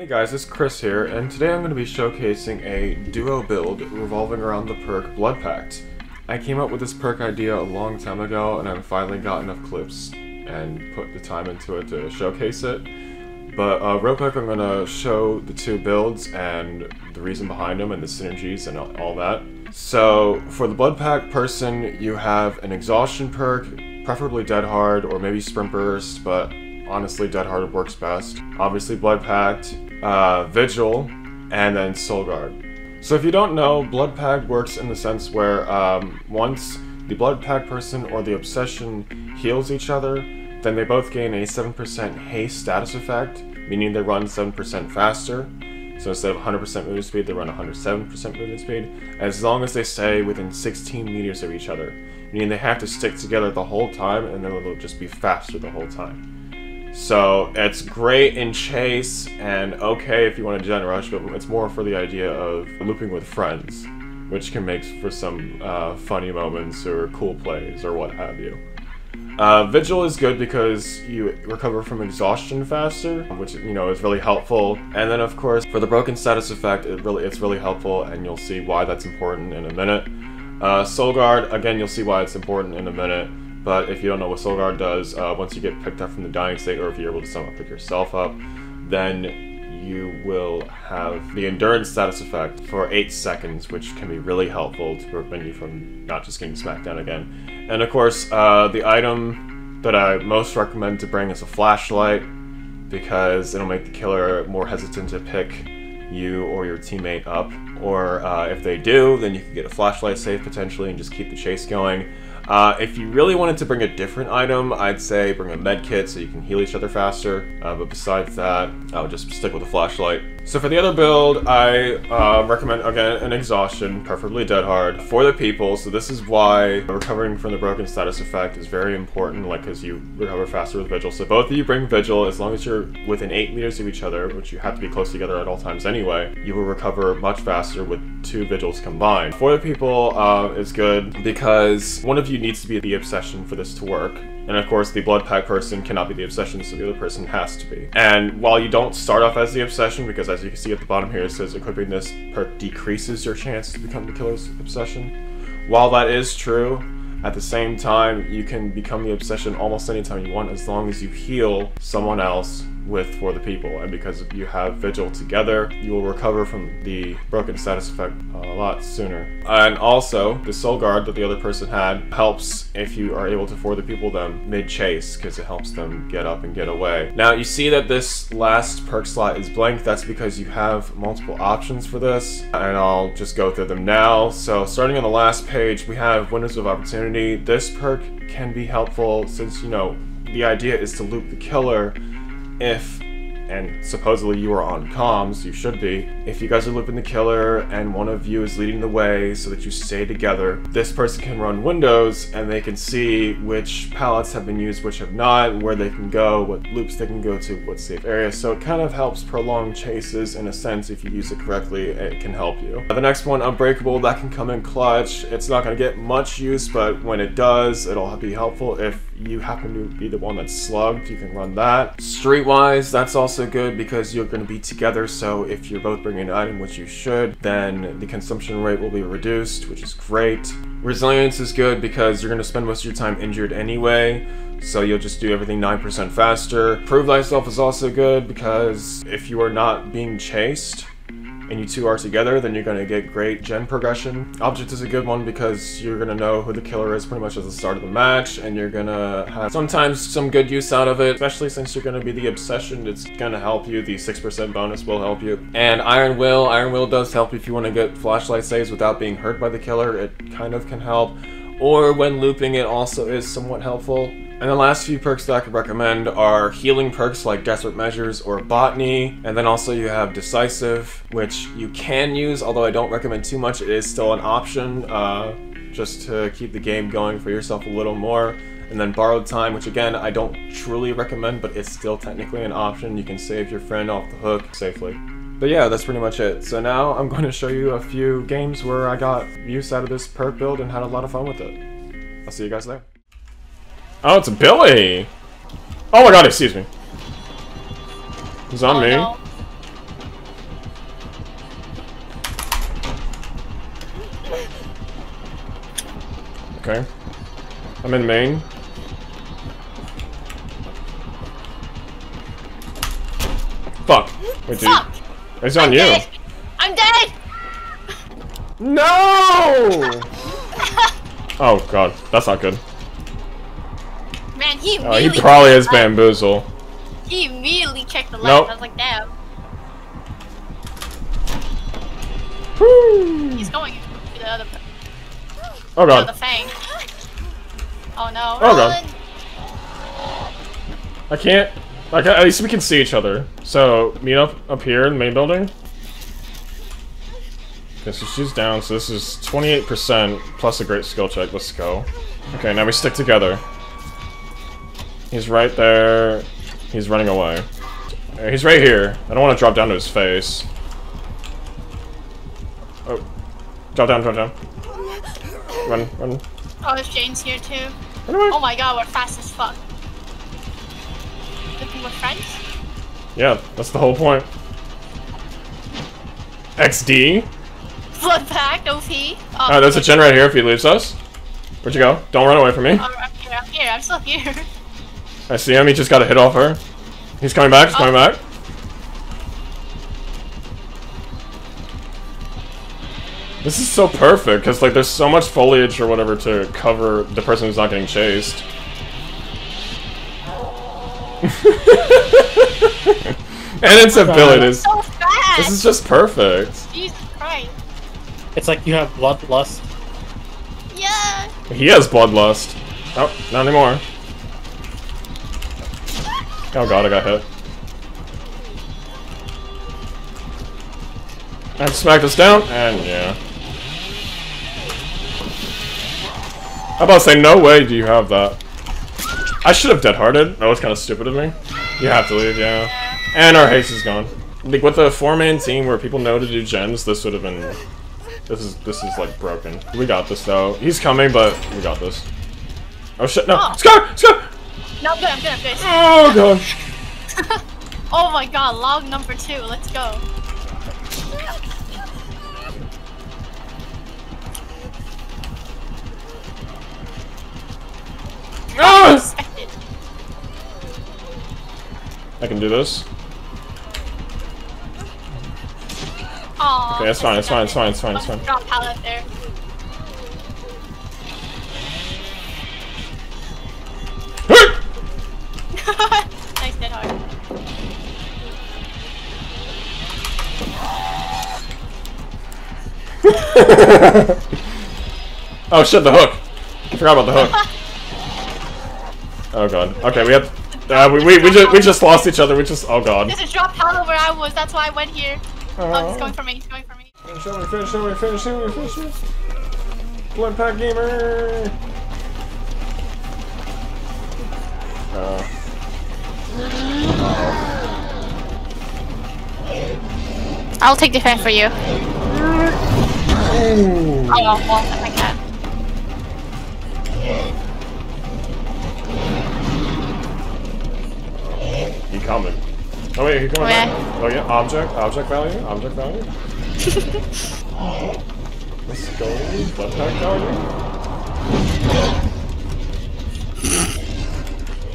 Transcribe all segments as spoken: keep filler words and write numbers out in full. Hey guys, it's Chris here, and today I'm going to be showcasing a duo build revolving around the perk Blood Pact. I came up with this perk idea a long time ago, and I've finally got enough clips and put the time into it to showcase it. But uh, real quick, I'm going to show the two builds and the reason behind them and the synergies and all that. So, for the Blood Pact person, you have an exhaustion perk, preferably Dead Hard or maybe Sprint Burst, but honestly Dead Hard works best. Obviously Blood Pact, Uh, Vigil, and then Soul Guard. So if you don't know, Blood Pact works in the sense where um, once the Blood Pact person or the Obsession heals each other, then they both gain a seven percent haste status effect, meaning they run seven percent faster. So instead of one hundred percent movement speed, they run one hundred seven percent movement speed, as long as they stay within sixteen meters of each other, meaning they have to stick together the whole time, and then they'll just be faster the whole time. So it's great in chase and okay if you want to gen rush, but it's more for the idea of looping with friends, which can make for some uh, funny moments or cool plays or what have you. Uh, Vigil is good because you recover from exhaustion faster, which you know is really helpful. And then of course for the broken status effect, it really it's really helpful, and you'll see why that's important in a minute. Uh, Soul Guard, again, you'll see why it's important in a minute. But if you don't know what Soul Guard does, uh, once you get picked up from the dying state, or if you're able to somehow pick yourself up, then you will have the endurance status effect for eight seconds, which can be really helpful to prevent you from not just getting smacked down again. And of course, uh, the item that I most recommend to bring is a flashlight, because it'll make the killer more hesitant to pick you or your teammate up. Or uh, if they do, then you can get a flashlight save potentially and just keep the chase going. Uh, if you really wanted to bring a different item, I'd say bring a med kit so you can heal each other faster, uh, but besides that, I would just stick with the flashlight. So for the other build, I uh, recommend, again, an exhaustion, preferably Dead Hard, For the People. So this is why recovering from the broken status effect is very important, like, because you recover faster with Vigil. So both of you bring Vigil, as long as you're within eight meters of each other, which you have to be close together at all times anyway, you will recover much faster with two Vigils combined. For the People uh, is good because one of you needs to be the Obsession for this to work. And of course, the Blood Pact person cannot be the Obsession, so the other person has to be. And while you don't start off as the Obsession, because as you can see at the bottom here, it says equipping this perk decreases your chance to become the killer's Obsession. While that is true, at the same time, you can become the Obsession almost anytime you want, as long as you heal someone else with For the People. And because you have Vigil together, you will recover from the broken status effect a lot sooner. And also, the Soul Guard that the other person had helps if you are able to For the People them mid-chase, because it helps them get up and get away. Now, you see that this last perk slot is blank. That's because you have multiple options for this, and I'll just go through them now. So, starting on the last page, we have Windows of Opportunity. This perk can be helpful since, you know, the idea is to loop the killer. If, and supposedly you are on comms, you should be, if you guys are looping the killer and one of you is leading the way so that you stay together, this person can run windows and they can see which pallets have been used, which have not, where they can go, what loops they can go to, what safe areas. So it kind of helps prolong chases in a sense. If you use it correctly, it can help you. The next one, Unbreakable, that can come in clutch. It's not going to get much use, but when it does, it'll be helpful. If you happen to be the one that's slugged, you can run that. Streetwise, that's also good because you're going to be together, so if you're both bringing an item, which you should, then the consumption rate will be reduced, which is great. Resilience is good because you're going to spend most of your time injured anyway, so you'll just do everything nine percent faster. Prove Thyself is also good because if you are not being chased, and you two are together, then you're going to get great gen progression. Object is a good one because you're going to know who the killer is pretty much at the start of the match, and you're going to have sometimes some good use out of it, especially since you're going to be the Obsession. It's going to help you. The six percent bonus will help you. And Iron Will. Iron Will does help if you want to get flashlight saves without being hurt by the killer. It kind of can help. Or when looping, it also is somewhat helpful. And the last few perks that I could recommend are healing perks like Desperate Measures or Botany, and then also you have Decisive, which you can use, although I don't recommend too much. It is still an option, uh, just to keep the game going for yourself a little more. And then Borrowed Time, which again, I don't truly recommend, but it's still technically an option. You can save your friend off the hook safely. But yeah, that's pretty much it. So now I'm going to show you a few games where I got use out of this perk build and had a lot of fun with it. I'll see you guys there. Oh, it's Billy! Oh my god, excuse me. He's on oh, me. No. Okay. I'm in main. Fuck. Wait, dude. Fuck. It's on I'm you. Dead. I'm dead. No! Oh god, that's not good. Man, he oh, really he probably is bamboozle. He immediately checked the light. Nope. I was like, damn. Woo. He's going to the other. Oh god. The fang. Oh no. Oh Run. god. I can't. Like, at least we can see each other. So, meet up up here in the main building. Okay, so she's down, so this is twenty-eight percent plus a great skill check. Let's go. Okay, now we stick together. He's right there. He's running away. He's right here. I don't want to drop down to his face. Oh. Drop down, drop down. Run, run. Oh, if Jane's here too. Run away. Oh my god, we're fast as fuck. With friends? Yeah, that's the whole point. X D? Blood Pact, O P. Oh, oh there's a gen right here if he leaves us. Where'd you go? Don't run away from me. Oh, I'm here, I'm here, I'm still here. I see him, he just got a hit off her. He's coming back, he's oh. coming back. This is so perfect, because like there's so much foliage or whatever to cover the person who's not getting chased. And it's a villain is so fast. This is just perfect. Jesus Christ. It's like you have bloodlust. Yeah. He has bloodlust. Oh, not anymore. Oh god, I got hit. I have to smack this down, and yeah. I'm about to say, no way do you have that. I should have dead-hearted. That was kind of stupid of me. You have to leave, yeah. And our haste is gone. Like with a four-man team where people know to do gens, this would have been. This is this is like broken. We got this though. He's coming, but we got this. Oh shit! No, oh. Scar, Scar. No, I'm good. I'm good. I'm good. Oh gosh. Oh my god! Log number two. Let's go. Ah! I can do this. Aww, okay, that's fine, it's fine, it's fine, it's fine, it's fine. It's fine. Pallet there. Nice dead hard. Oh shit, the hook. I forgot about the hook. Oh god. Okay, we have. Uh, we we we just we just lost each other. We just. Oh god. There's a drop out of where I was. That's why I went here. Oh, oh he's going for me. He's going for me. Finish him! Finish him! Finish him! Finish him! Blood Pact gamer. Uh. Oh. I'll take the fan for you. Oh. I got one if I can. He coming. Oh wait, he coming okay. back. Oh yeah, object, object value, object value. Let's go, blood pack value.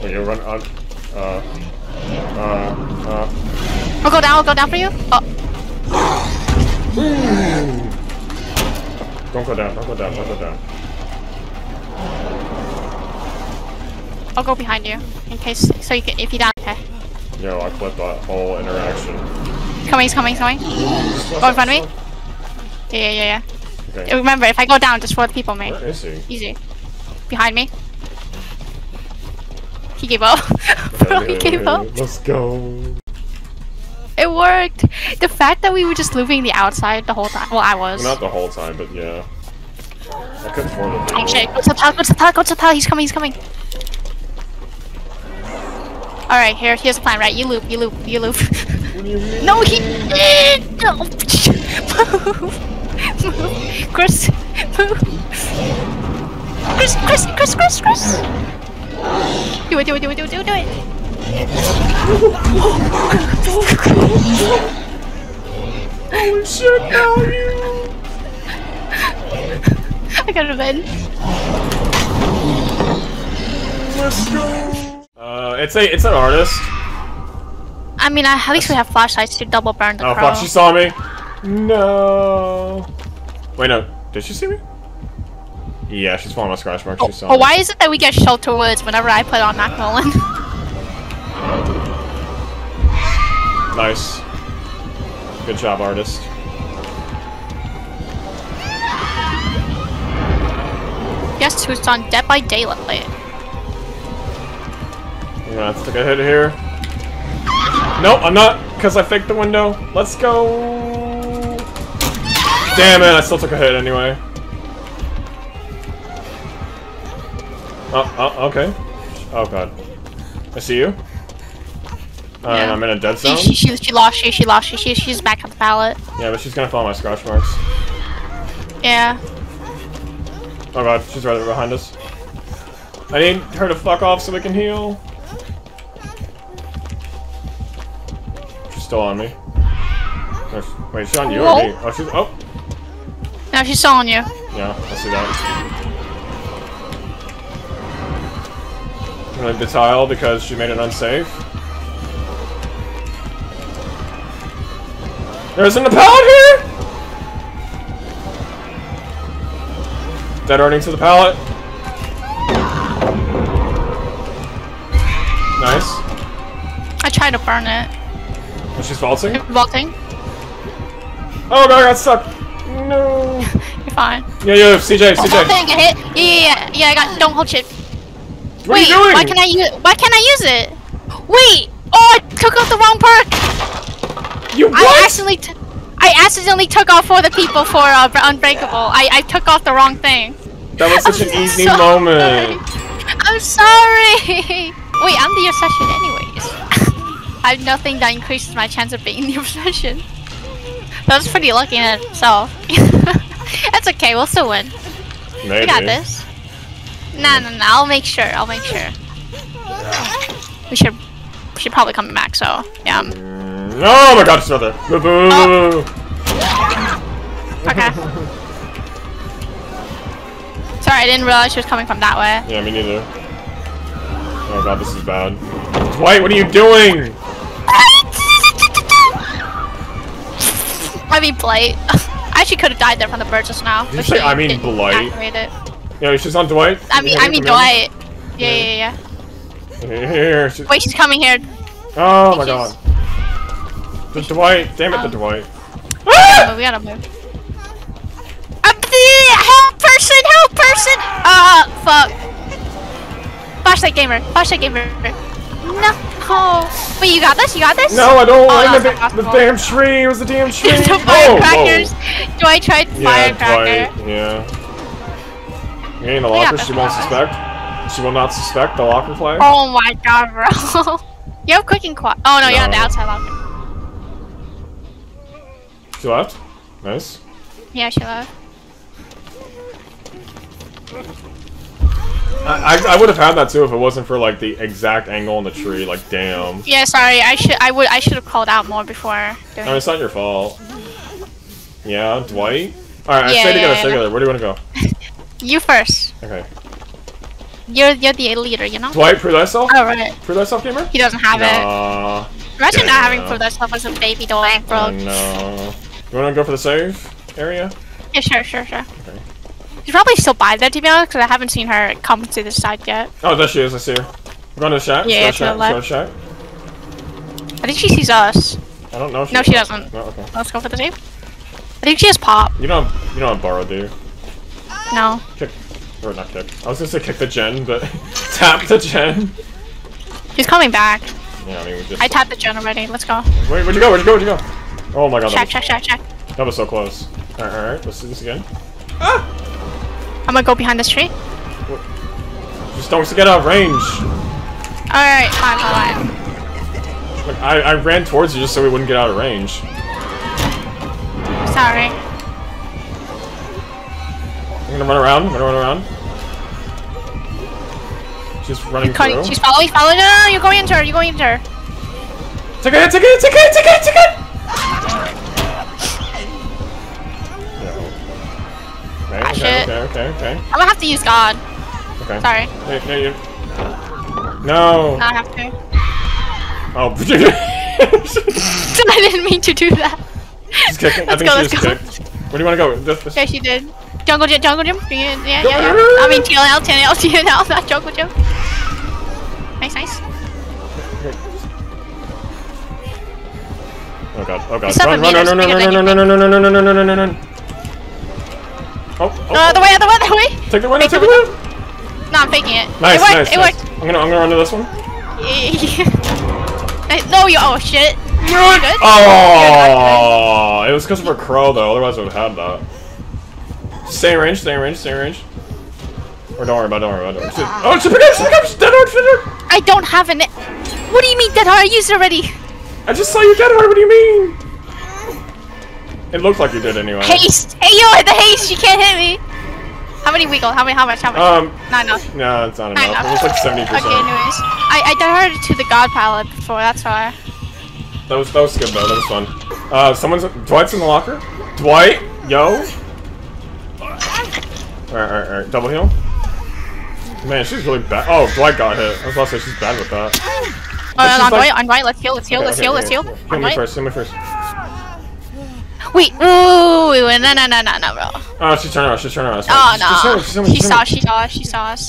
Oh, you run on, uh, uh, uh. I'll go down, I'll go down for you. Oh. Don't go down, don't go down, don't go down. I'll go behind you, in case, so you can, if you die, okay. Yo, I clipped that whole interaction. Coming, he's coming, he's coming. Go in front of me. Yeah, yeah, yeah, yeah. Okay. Remember, if I go down, just for the people, mate. Where is he? Easy. Behind me. He gave up. Bro, he gave up. Let's go. It worked. The fact that we were just looping the outside the whole time. Well, I was. Well, not the whole time, but yeah. I couldn't afford it. Oh shit, go to the pal, go to the pal, go to the pal. He's coming, he's coming. All right, here, here's the plan, right? You loop, you loop, you loop. What do you mean? No, he did. No. Move, move, Chris, move. Chris, Chris, Chris, Chris, Chris. Do it, do it, do it, do it, do it, do it. Holy shit! Now you. I got revenge. Let's go! Uh, it's a- it's an artist. I mean, I, at least we have flashlights to double burn the crow. Oh fuck, she saw me! No. Wait, no. Did she see me? Yeah, she's following my scratch mark. Oh, she saw oh me. Why is it that we get shelter words whenever I put on Mac Nolan? Nice. Good job, artist. Guess who's on Dead by Daylight? I'm gonna have to take a hit here. No, I'm not, because I faked the window. Let's go. Damn it, I still took a hit anyway. Oh, oh, okay. Oh god. I see you. Um, yeah. I'm in a dead zone. She, she, she lost you, she lost you, she, she's back on the pallet. Yeah, but she's gonna follow my scratch marks. Yeah. Oh god, she's right behind us. I need her to fuck off so we can heal. She's still on me. Wait, she's on you or me? Oh, she's- oh! No, she's still on you. Yeah, I see that. I'm gonna detail because she made it unsafe. There's an pallet here! Dead earnings to the pallet. Nice. I tried to burn it. Oh, she's vaulting? Vaulting. Oh god, I got stuck! No! You're fine. Yeah, yeah, C J, C J! Oh, I hit! Yeah, yeah, yeah, yeah, I got- don't hold shit. What Wait, are you doing? Why can't I use- why can't I use it? Wait! Oh, I took off the wrong perk! You what? I accidentally, t I accidentally took off For the People for uh, Unbreakable. I, I took off the wrong thing. That was such I'm an easy sorry. moment. I'm sorry! Wait, I'm the obsession anyways. I have nothing that increases my chance of being the obsession. That was pretty lucky in itself. That's okay, we'll still win. Maybe. We got this. Nah, no, no, no, I'll make sure, I'll make sure. We should we should probably come back, so, yeah. Oh my god, it's another. Boo boo boo. Oh. Okay. Sorry, I didn't realize she was coming from that way. Yeah, me neither. Oh god, this is bad. Dwight, what are you doing? I mean Blight. I actually could have died there from the bird just now. Did you say I mean Blight? Yeah, she's on Dwight. I mean, I mean Dwight. Yeah, yeah, yeah. Here, she's... Wait, she's coming here. Oh my god. The Dwight. Damn it, the Dwight. Ah! We gotta move. I'm the help person, help person. Uh, fuck. Flashlight gamer, flashlight gamer. No. Oh, wait, you got this? You got this? No, I don't. Oh, like no, the, the damn tree. It was the damn tree. There's no firecrackers. Oh, do I try yeah, firecracker? Dwight, yeah. You ain't a locker. She won't suspect. She will not suspect the locker play. Oh my god, bro. You have Quick and Quiet. Oh no, no, you're on the outside locker. She left? Nice. Yeah, she left. I, I would have had that too if it wasn't for like the exact angle on the tree. Like, damn. Yeah, sorry. I should I would I should have called out more before. Doing... I mean, it's not your fault. Yeah, Dwight. All right, yeah, I stay together. Yeah, stay yeah. together. Where do you want to go? You first. Okay. You're you're the leader, you know. Dwight, prove thyself. All right. Prove thyself, gamer. He doesn't have nah. it. Imagine yeah, not having yeah. prove thyself as a baby Dwight, bro. Oh, no. You want to go for the save area? Yeah, sure, sure, sure. Okay. She's probably still by there, to be honest, because I haven't seen her come to this side yet. Oh, there she is. I see her. We're going to the shack. Yeah, to the left. Shack. I think she sees us. I don't know if she No, does. she doesn't. No, okay. Let's go for the save. I think she has Pop. You don't have, you don't have Borrowed, do you? No. Kick. Or not kick. I was going to say kick the gen, but tap the gen. She's coming back. Yeah, I mean, we just... I tapped the gen already. Let's go. Wait, where'd you go? Where'd you go? Where'd you go? Oh my god. Shack, shack, shack, shack. That was so close. Alright, alright. Let's do this again. Ah! I'm gonna go behind this tree. Just don't get out of range. Alright, fine, fine. Look, I, I ran towards you just so we wouldn't get out of range. Sorry. I'm gonna run around, I'm gonna run around. She's running through. She's following, following. No, no, no, you're going into her, you're going into her. Take it, take it, take it, take it, take it! Okay, okay, okay, okay, okay. I'm gonna have to use God. Okay. Sorry. Hey, hey, you. No. I have to. Oh. I didn't mean to do that. She's kicking. I think go, she just kicked. Where do you want to go? This, this. Yeah, she did. Jungle jump, jungle jump. Yeah, yeah, yeah. I mean T L L, T L L, T L L, not jungle jump. Nice, nice. Oh god, oh god. Run, run, run, run, run, run, run, run, run, run, run, run, run, run. Oh, oh. Other way, other way, other way. Take the window, take the window. No, I'm faking it. Nice, nice, nice. I'm gonna, I'm gonna run to this one. No, you. Oh shit. You're good. Oh, it was because of her crow though. Otherwise, I would have had that. Stay in range, stay in range, stay in range. Or don't worry about, don't worry about. Don't worry. Oh, it's a big, it's a big dead hard fitter. I don't have an. What do you mean dead hard? I used it already. I just saw you dead hard. What do you mean? It looked like you did anyway. Haste. Hey, yo, hit the haste. You can't hit me. How many we got? How many? How much? How much? Um, not enough. No, it's not enough. Not enough. It was like seventy percent. Okay, anyways, I I died hard to the god palette before. That's why. That was that was good though. That was fun. Uh, someone's Dwight's in the locker. Dwight, yo. All right, all right, all right. Double heal. Man, she's really bad. Oh, Dwight got hit. I was about to say she's bad with that. Oh, no, on Dwight, on Dwight. Let's heal. Let's heal. Okay, let's okay, heal. Okay, let's heal. Heal me first. Heal me first. Wait, ooh, no, no, no, no, no, bro. Oh, she's turning around, she's turning around. Oh, no. She's, she's turning, she's turning, she turning. saw, she saw, she saw us.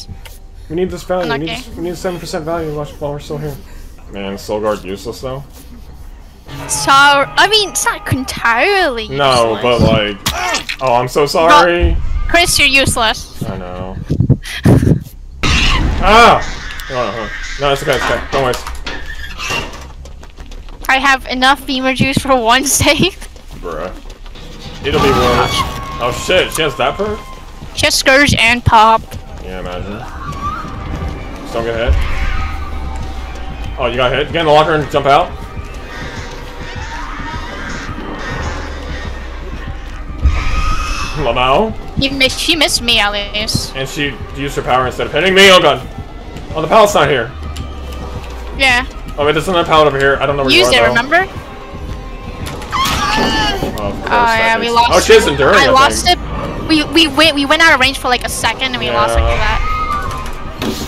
We need this value, we need, this, we need seven percent value while we're still here. Man, Soul Guard useless, though. So, I mean, it's not entirely useless. No, but like, oh, I'm so sorry. But Chris, you're useless. I know. Ah! Oh, no, no, it's okay, it's okay, don't worry. I have enough Beamer Juice for one save. Bruh. It'll be worse. Oh shit, she has that perk? She has Scourge and Pop. Yeah, imagine. Just don't get hit. Oh, you got hit. Get in the locker and jump out. Lamau. You missed, she missed me at least. And she used her power instead of hitting me. Oh god. Oh, the pallet's not here. Yeah. Oh wait, there's another pallet over here. I don't know where you are. Used it, though. Remember? Oh, of course, oh yeah, we lost. Oh, she has endurance. I, I lost think. it. We we went we went out of range for like a second, and we yeah. lost after that.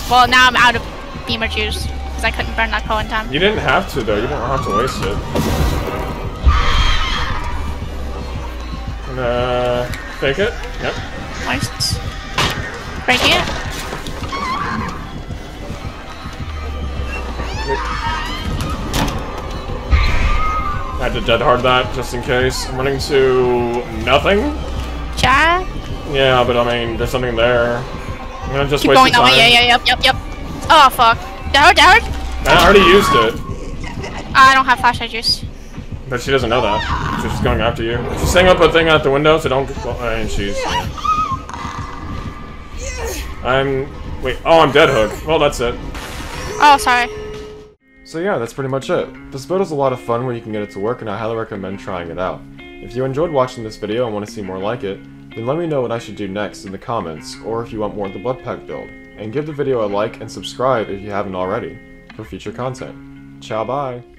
Well, now I'm out of Beamer Juice because I couldn't burn that coal in time. You didn't have to though. You didn't have to waste it. And, uh, fake it. Yep. Nice. Break it. Wait. I had to dead hard that just in case. I'm running to nothing. Yeah. Yeah, but I mean, there's something there. I'm gonna just Keep waste going the time. Yeah, yeah, yep, yep, yep. Oh fuck! Dead hard, dead hard. I already used it. I don't have flashlight juice. But she doesn't know that. She's just going after you. She's setting up a thing at the window, so don't. Well, I mean, she's. I'm. Wait. Oh, I'm dead hook. Well, that's it. Oh, sorry. So yeah, that's pretty much it. This build is a lot of fun when you can get it to work, and I highly recommend trying it out. If you enjoyed watching this video and want to see more like it, then let me know what I should do next in the comments, or if you want more of the Blood Pact build, and give the video a like and subscribe if you haven't already, for future content. Ciao, bye!